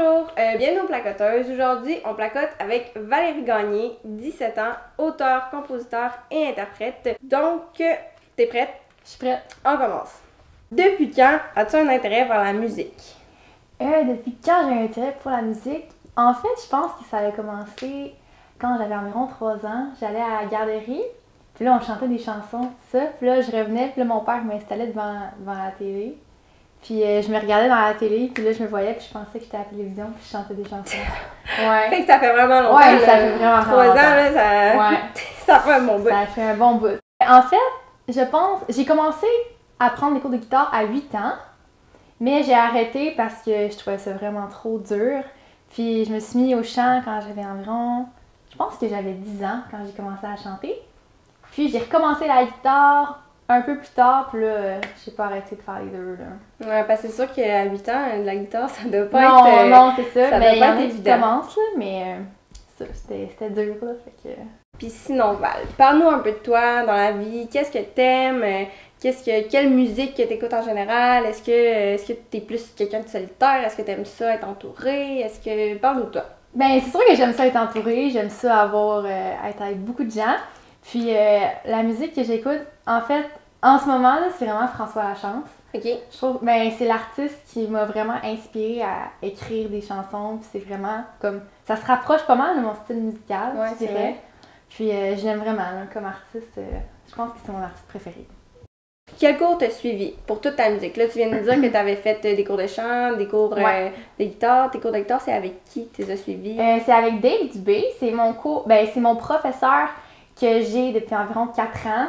Bonjour, bienvenue aux Placoteuses. Aujourd'hui, on placote avec Valérie Gagnier, 17 ans, auteure, compositeur et interprète. Donc, t'es prête? Je suis prête. On commence. Depuis quand as-tu un intérêt vers la musique? Depuis quand j'ai un intérêt pour la musique? En fait, je pense que ça avait commencé quand j'avais environ 3 ans. J'allais à la garderie, puis là, on chantait des chansons, ça. Puis là, je revenais, puis là, mon père m'installait devant la télé. Puis je me regardais dans la télé, puis là je me voyais, puis je pensais que j'étais à la télévision, puis je chantais des chansons. Ouais. Fait que ça fait vraiment longtemps. Ouais, ça fait vraiment 3 ans, là, ça... Ouais. Ça fait un bon bout. Ça fait un bon bout. En fait, je pense... J'ai commencé à prendre des cours de guitare à 8 ans, mais j'ai arrêté parce que je trouvais ça vraiment trop dur. Puis je me suis mis au chant quand j'avais environ... Je pense que j'avais 10 ans quand j'ai commencé à chanter. Puis j'ai recommencé la guitare un peu plus tard, puis là, j'ai pas arrêté de faire les deux, là. Ouais, parce que c'est sûr qu'à 8 ans, de la guitare, ça doit pas être... Non, non, c'est ça, mais il y en a qui commencent, là, mais ça, c'était dur, là, fait que... Puis sinon, Val, parle-nous un peu de toi dans la vie, qu'est-ce que t'aimes, quelle musique que t'écoutes en général, est-ce que t'es plus quelqu'un de solitaire, est-ce que t'aimes ça être entourée, parle-nous de toi. Ben, c'est sûr que j'aime ça être entourée, j'aime ça être avec beaucoup de gens. Puis la musique que j'écoute, en fait, en ce moment, c'est vraiment François Lachance. OK. Je trouve, ben, c'est l'artiste qui m'a vraiment inspirée à écrire des chansons. Puis c'est vraiment comme, ça se rapproche pas mal de mon style musical, ouais, je dirais. Puis je l'aime vraiment, là, comme artiste. Je pense que c'est mon artiste préféré. Quel cours t'as suivi pour toute ta musique? Là, tu viens de nous dire que t'avais fait des cours de chant, des cours de guitare. Tes cours de guitare, c'est avec qui t'es suivi? C'est avec Dave Dubé. C'est mon cours, ben, c'est mon professeur que j'ai depuis environ 4 ans.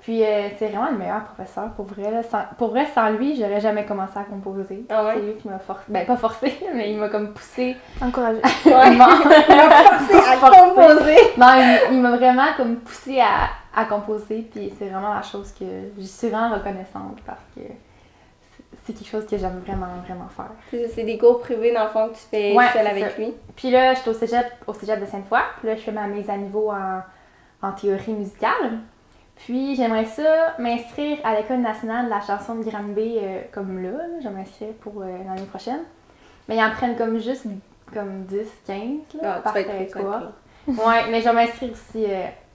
Puis c'est vraiment le meilleur professeur, pour vrai. Là. Pour vrai, sans lui, j'aurais jamais commencé à composer. Ah ouais? C'est lui qui m'a forcé. Ben, pas forcé, mais il m'a comme poussé. Encouragé. Il m'a forcé à composer. Non, il m'a vraiment comme poussé à composer. Puis c'est vraiment la chose que je suis vraiment reconnaissante parce que c'est quelque chose que j'aime vraiment, vraiment faire. C'est des cours privés, dans le fond, que tu fais seule avec lui. Puis là, je suis au cégep de Sainte-Foy. Puis là, je fais ma mise à niveau en théorie musicale. Puis j'aimerais ça m'inscrire à l'École nationale de la chanson de Granby comme là. Je vais m'inscrire pour l'année prochaine. Mais ils en prennent comme juste comme 10, 15 là, par quoi. Ouais, mais je vais m'inscrire aussi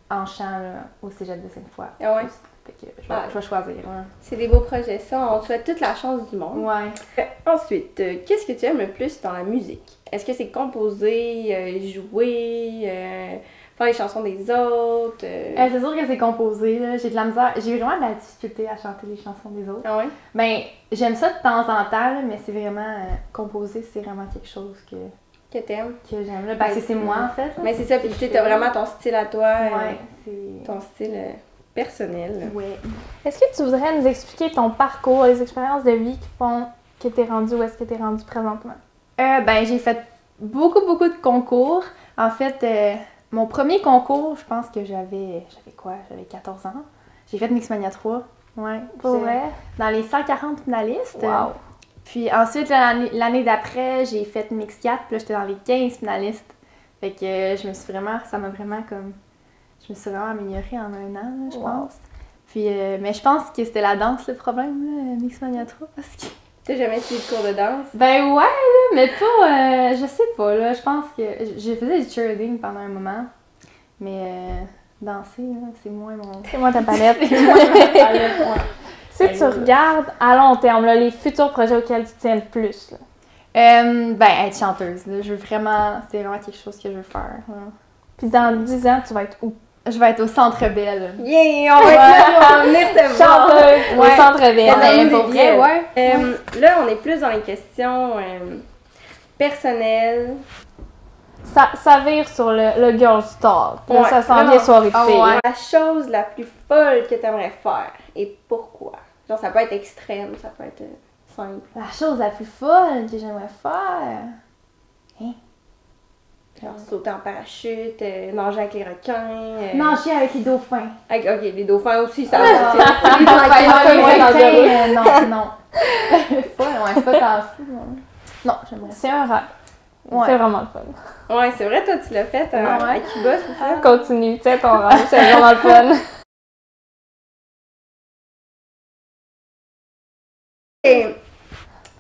en chant là, au cégep de Sainte-Foy. Ah ouais? Fait que je vais choisir. Ouais. C'est des beaux projets, ça. On te souhaite toute la chance du monde. Ouais. Ensuite, qu'est-ce que tu aimes le plus dans la musique? Est-ce que c'est composer, jouer... les chansons des autres. C'est sûr que c'est composé, là. J'ai de la misère. J'ai vraiment de la difficulté à chanter les chansons des autres. Ah ouais? Ben, j'aime ça de temps en temps, là, mais c'est vraiment. Composer, c'est vraiment quelque chose que. Que t'aimes. Que j'aime. Là, parce que c'est moi, en fait. Mais c'est ça, puis tu sais, t'as vraiment ton style à toi. Ouais, ton style personnel. Ouais. Est-ce que tu voudrais nous expliquer ton parcours, les expériences de vie qui font que t'es rendu où est-ce que t'es rendu présentement? Ben, j'ai fait beaucoup de concours. En fait, mon premier concours, je pense que j'avais 14 ans. J'ai fait Mixmania 3. Ouais. Pour vrai? Dans les 140 finalistes. Wow. Puis ensuite, l'année d'après, j'ai fait Mix 4, puis là, j'étais dans les 15 finalistes. Fait que je me suis vraiment améliorée en un an, là, je pense. Puis, mais je pense que c'était la danse le problème, là, Mixmania 3, parce que... T'as jamais essayé de cours de danse? Ben ouais, mais pas... je sais pas, là. Je pense que... J'ai fait du cheerleading pendant un moment. Mais danser, c'est moins mon... C'est moins ta palette. C'est moins ta palette, ouais. Si tu regardes à long terme, là, les futurs projets auxquels tu tiens le plus, là. Ben, être chanteuse, là. Je veux vraiment... C'est vraiment quelque chose que je veux faire, là. Puis dans 10 ans, tu vas être où? Je vais être au Centre Bell. Yeah! On va être là, on va venir te voir! Chanteuse au Centre Bell. Ben, pour vrai, ouais. Là, on est plus dans les questions personnelles. Ça vire sur le girl talk. Là, ça sent bien soirée de filles. La chose la plus folle que tu aimerais faire et pourquoi? Genre, ça peut être extrême, ça peut être simple. La chose la plus folle que j'aimerais faire? Hein? Genre sauter en parachute, nager avec les requins... Nager avec les dauphins. Ok, les dauphins aussi, ça va. Les dauphins, non. C'est pas tant fou. Non, j'aimerais. C'est un rêve. Ouais. C'est vraiment le fun. Ouais, c'est vrai, toi, tu l'as fait avec Cuba, c'est ça? Continue, tu sais, ton rêve, c'est vraiment le fun.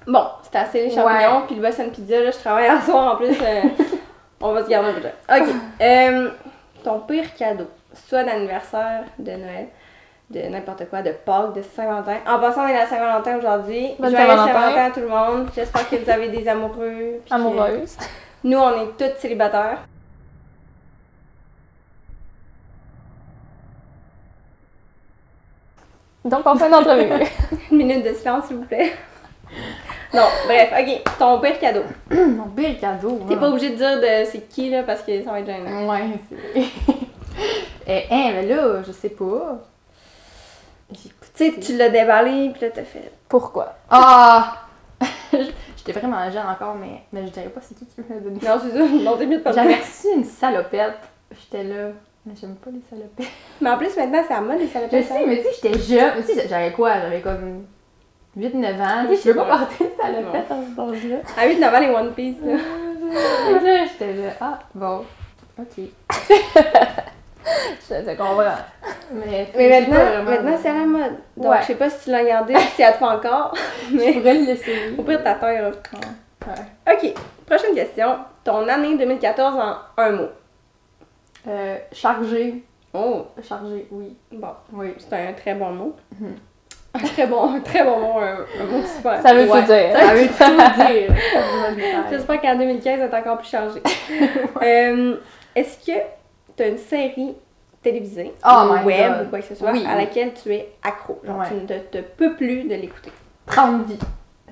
Bon, c'était assez les champignons, puis le Boston Pizza, là, je travaille en soir en plus. On va se garder un budget. Ok. Ton pire cadeau, soit d'anniversaire, de Noël, de n'importe quoi, de Pâques, de Saint-Valentin. En passant, on est à Saint-Valentin aujourd'hui. Joyeux Saint-Valentin à tout le monde. J'espère que vous avez des amoureux. Amoureuses. Nous, on est toutes célibataires. Donc, on fait une entrevue. Une minute de silence, s'il vous plaît. Non, bref, ok, ton pire cadeau. Mon pire cadeau. T'es pas obligé de dire de c'est qui, là, parce que ça va être gênant. Ouais, c'est. Mais là, je sais pas. Tu sais, tu l'as déballé, pis là, t'as fait. Pourquoi? Ah! J'étais vraiment jeune encore, mais je dirais pas c'est qui me l'a donné. Non, c'est ça, non, t'es mieux de pas. J'avais reçu une salopette. J'étais là. Mais j'aime pas les salopettes. Mais en plus, maintenant, c'est à mode les salopettes. Je sais, mais tu sais, j'étais jeune. Tu sais, j'avais quoi? J'avais comme 8-9 ans. Oui, je veux pas porter une salopette en ce temps-là. À 8-9 ans, les One Piece, là. Là, j'étais là. Ah, bon. Ok. Je te comprends. Mais maintenant, c'est à la mode. Donc, je sais pas si tu l'as gardé ou si elle te fait encore. Mais je pourrais le laisser. Au pire, ta terre. Ouais. Ok. Prochaine question. Ton année 2014 en un mot. Chargé. Oh! Chargé, oui. Bon, oui. C'est un très bon mot. Un très bon mot, un mot super. Ça veut tout dire. Ça veut tout dire. J'espère qu'en 2015, elle est encore plus chargée. Est-ce que tu as une série télévisée, ou web, ou quoi que ce soit, à laquelle tu es accro? Genre, tu ne te peux plus de l'écouter. 30 vies.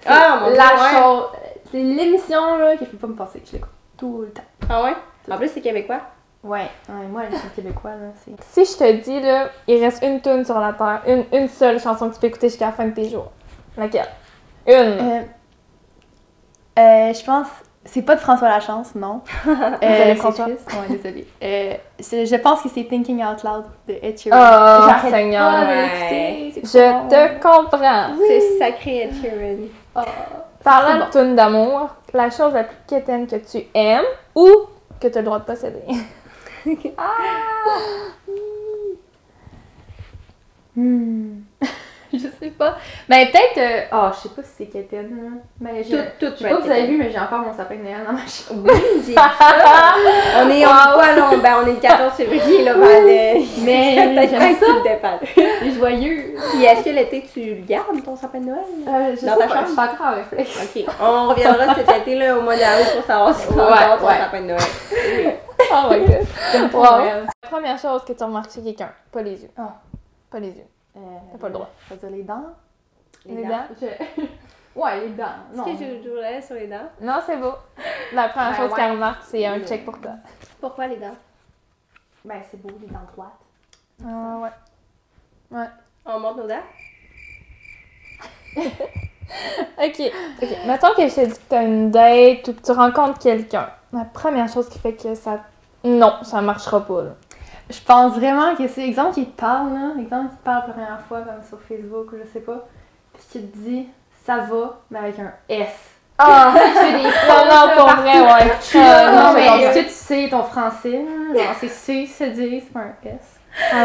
Ah, mon Dieu! La chose. C'est l'émission, là, qu'il ne faut pas me passer. Je l'écoute tout le temps. Ah ouais? En plus, c'est québécois. Ouais, moi, les québécois, là, c'est... Si je te dis, là, il reste une toune sur la terre, une seule chanson que tu peux écouter jusqu'à la fin de tes jours. Laquelle? Une! Je pense... C'est pas de François Lachance, non. François? Ouais, désolée. Je pense que c'est Thinking Out Loud de Ed Sheeran. Oh, Seigneur! Je te comprends! Oui. C'est sacré Ed Sheeran. Parlant de toune d'amour, la chose la plus quétaine que tu aimes ou que tu as le droit de posséder? Je sais pas. Mais peut-être. Je sais pas si c'est quétaine. Mais je sais pas si vous avez vu, mais j'ai encore mon sapin de Noël dans ma chambre. Oui, j'ai ça. On est on est le 14 février, là. Mais j'aime ça. C'est joyeux. Puis est-ce que l'été, tu gardes ton sapin de Noël? Je suis pas encore en réflexe. Ok. On reviendra cet été, là, au mois d'avril, pour savoir si tu as encore ton sapin de Noël. Oh my god. J'aime trop Noël. La première chose que tu remarques chez quelqu'un, pas les yeux. Pas les yeux. T'as pas le droit. Ça veut dire les dents? Les dents? Ouais, les dents. Est-ce que je jouerais sur les dents? Non, c'est beau. La première chose qu'elle remarque, c'est un check pour toi. Pourquoi les dents? Ben, c'est beau, les dents droites. Ouais. On monte nos dents? Ok. Mettons que je te dis que t'as une date ou que tu rencontres quelqu'un. La première chose qui fait que ça... Non, ça marchera pas, là. Je pense vraiment que c'est exemple qui te parle, là. Exemple qui te parle la première fois, comme sur Facebook ou je sais pas. Puis qui te dit ça va, mais avec un S. C'est des pronoms pour vrai, ouais. Non, mais est-ce que tu sais ton français? Genre, c'est C, c'est D, c'est pas un S.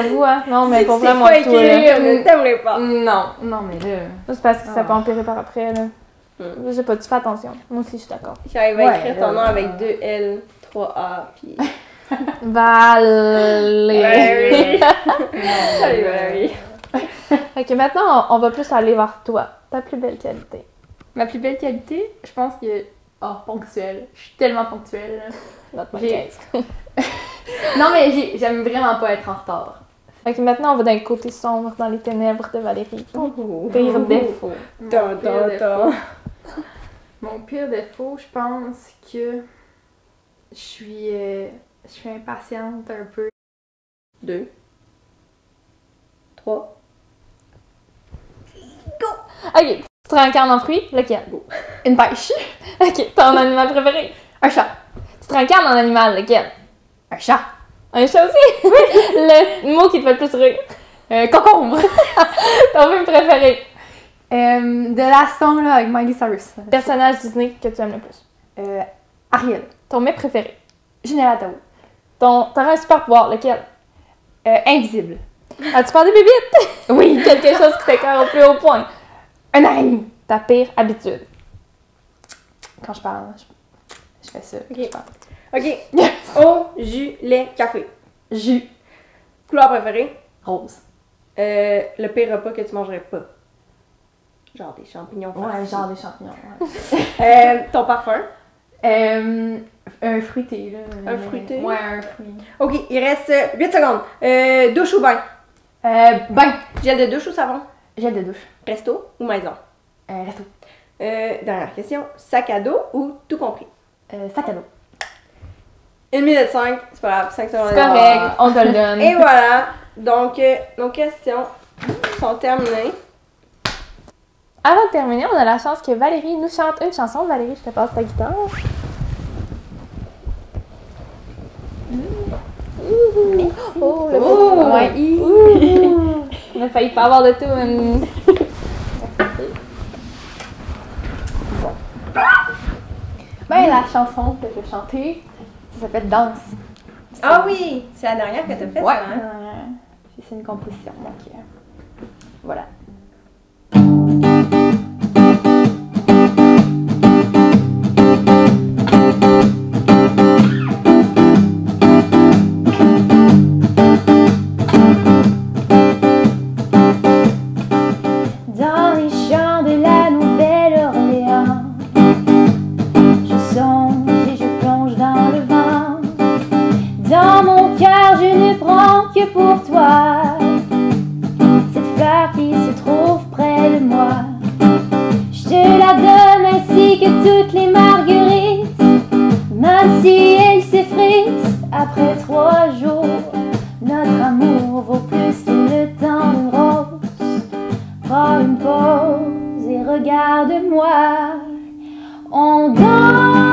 Avoue, hein? Non, mais pour vrai, moi, toi, ne t'aimerais pas. Non, mais là. C'est parce que ça peut empirer par après, là. J'ai pas dû faire attention. Moi aussi, je suis d'accord. J'arrive à écrire ton nom avec 2L, 3A, puis. Valérie! Salut Valérie! Ok, maintenant on va plus aller vers toi. Ta plus belle qualité. Ma plus belle qualité? Je pense que... ponctuelle. Je suis tellement ponctuelle. Non mais j'aime vraiment pas être en retard. Ok, maintenant on va d'un côté sombre dans les ténèbres de Valérie. Pire défaut. Mon pire défaut, je pense que... Je suis impatiente un peu. 2. 3. Go! Ok, tu te rencarnes en fruit, lequel? Go. Une pêche. Ok, ton animal préféré? Un chat. Tu te rencarnes en animal, lequel? Un chat. Un chat aussi? Le mot qui te fait le plus rire? Concombre. Ton film préféré? De la son, là, avec Miley Cyrus. Personnage Disney que tu aimes le plus? Ariel. Ton mets préféré? Général Tao. T'aurais un super pouvoir, lequel? Invisible. As-tu peur des bébites? Oui. Quelque chose qui t'écœure au plus haut point. Un araignée. Ta pire habitude. Quand je parle, je fais ça. Ok. Ok. Eau, jus, lait, café. Jus. Couleur préférée? Rose. Le pire repas que tu mangerais pas? Genre des champignons. Ouais, genre des champignons. Ouais. Ton parfum? Un fruité, là. Un fruité? Ouais, un fruit. Ok, il reste 8 secondes. Douche ou bain? Bain. Gel de douche ou savon? Gel de douche. Resto ou maison? Resto. Dernière question. Sac à dos ou tout compris? Sac à dos. 1 minute 5, c'est pas grave, 5 secondes. C'est correct, on te le donne. Et voilà, donc nos questions sont terminées. Avant de terminer, on a la chance que Valérie nous chante une chanson. Valérie, je te passe ta guitare. Oh, le beau. Ouais. On a failli pas avoir de tune. Ben, la chanson que je vais chanter, ça s'appelle Danse. Ah oui, c'est la dernière que tu as faite, ouais. Hein? C'est une composition, donc voilà. Regarde-moi, on danse.